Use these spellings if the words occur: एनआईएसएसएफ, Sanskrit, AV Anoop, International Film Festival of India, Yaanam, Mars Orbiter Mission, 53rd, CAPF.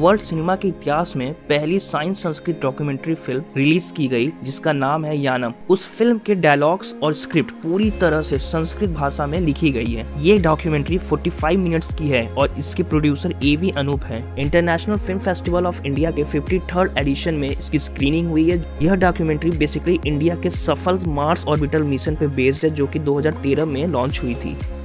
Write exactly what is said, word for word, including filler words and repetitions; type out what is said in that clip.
World cinema के इतिहास में पहली science Sanskrit documentary film release की गई जिसका नाम है यानम। उस फिल्म के डायलॉग्स और स्क्रिप्ट पूरी तरह से संस्कृत भाषा में लिखी गई है। ये डॉक्यूमेंट्री पैंतालीस मिनट्स की है और इसके प्रोड्यूसर एवी अनूप है। International film festival of India के तिरेपनवें एडिशन में इसकी स्क्रीनिंग हुई है। यह डॉक्यूमेंट्री बेसिकली इंडिया के सफल मार्स ऑर्बिटर मिशन पे बेस्ड है जो कि दो हज़ार तेरह में लॉन्च हुई थी।